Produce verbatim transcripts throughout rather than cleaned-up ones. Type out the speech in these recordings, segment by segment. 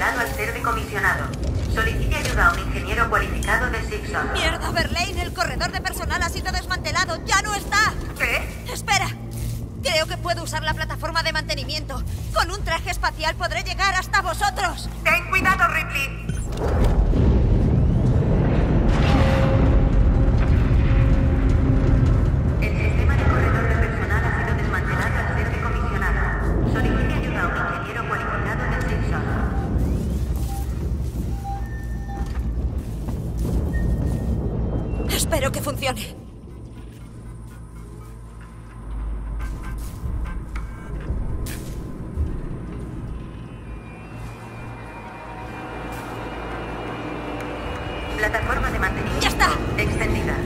liberado al ser decomisionado. Solicite ayuda a un ingeniero cualificado de Sixon. ¡Mierda, Verlaine! El corredor de personal ha sido desmantelado. ¡Ya no está! ¿Qué? ¡Espera! Creo que puedo usar la plataforma de mantenimiento. Con un traje espacial podré llegar hasta vosotros. ¡Ten cuidado, Ripley! Espero que funcione. Plataforma de mantenimiento. ¡Ya está! Extendida.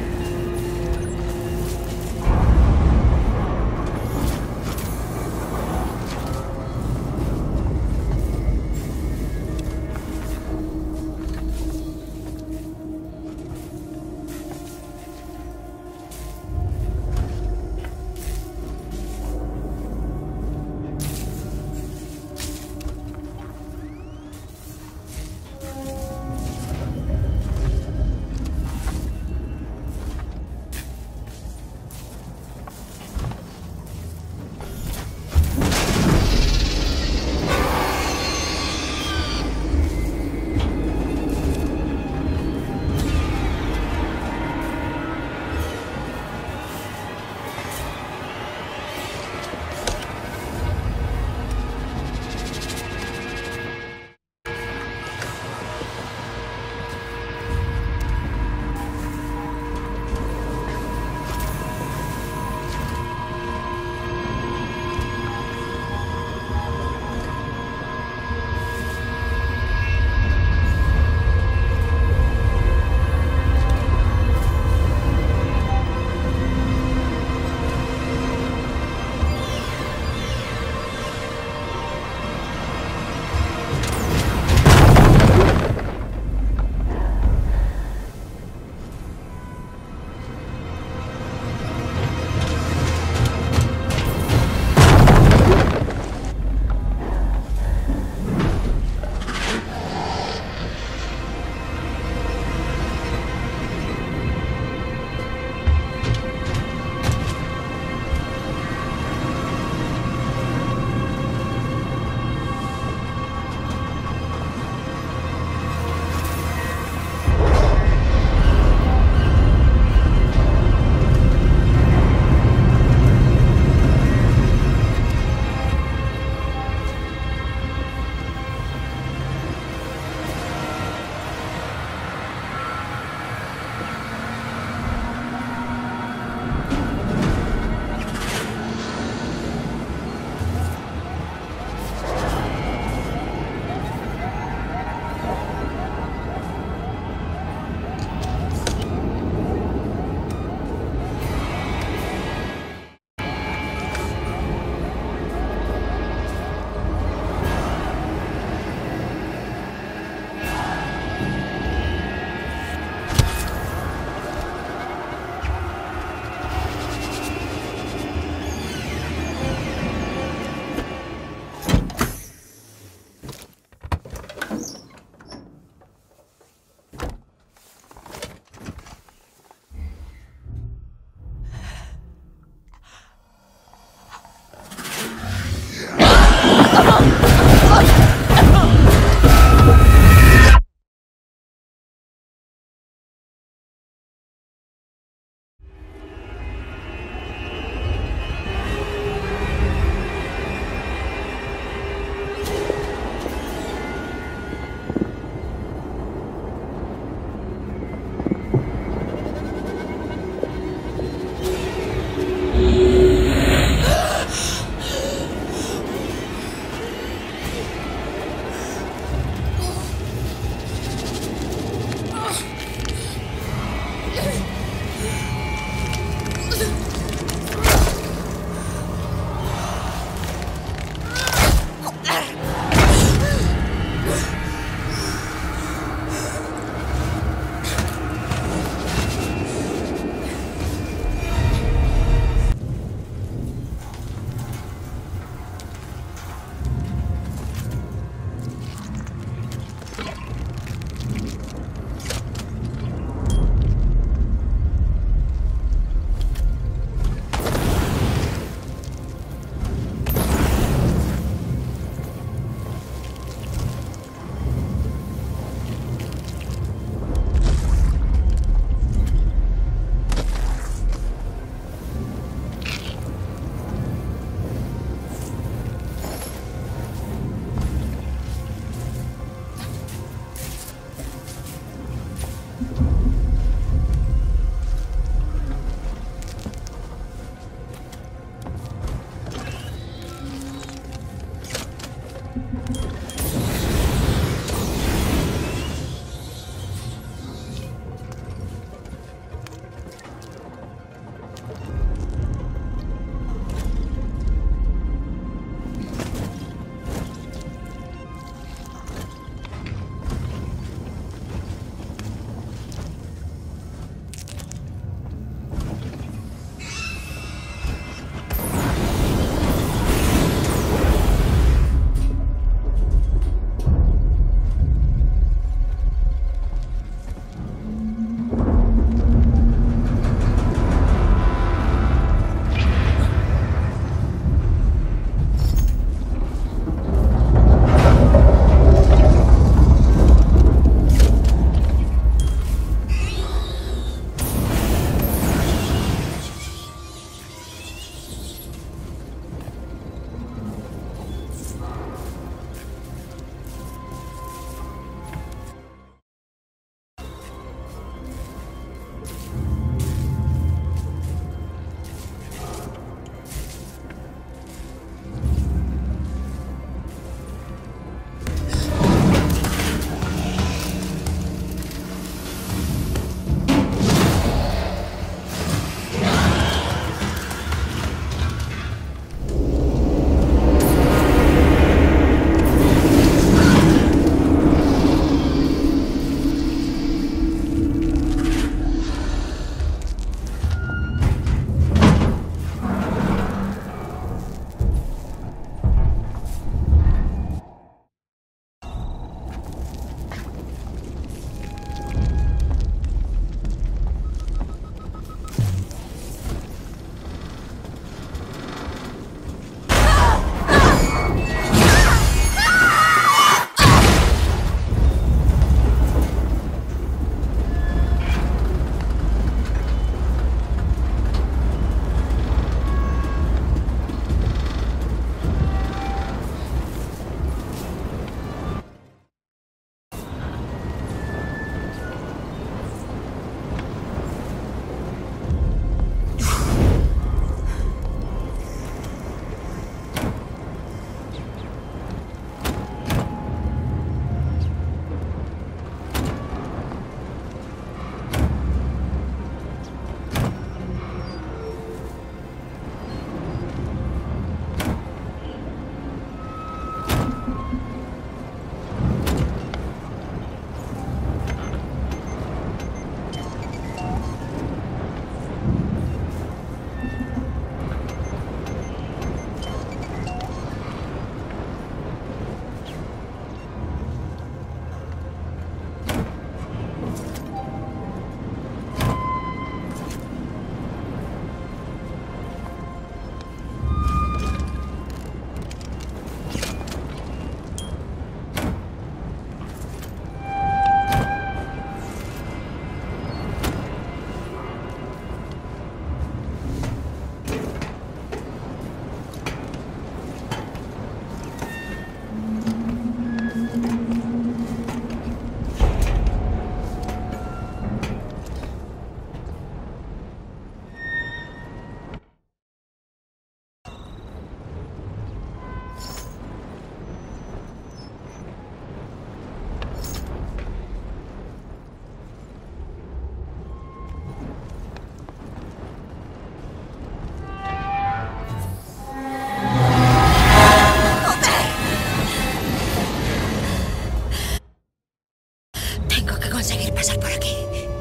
Tengo que conseguir pasar por aquí.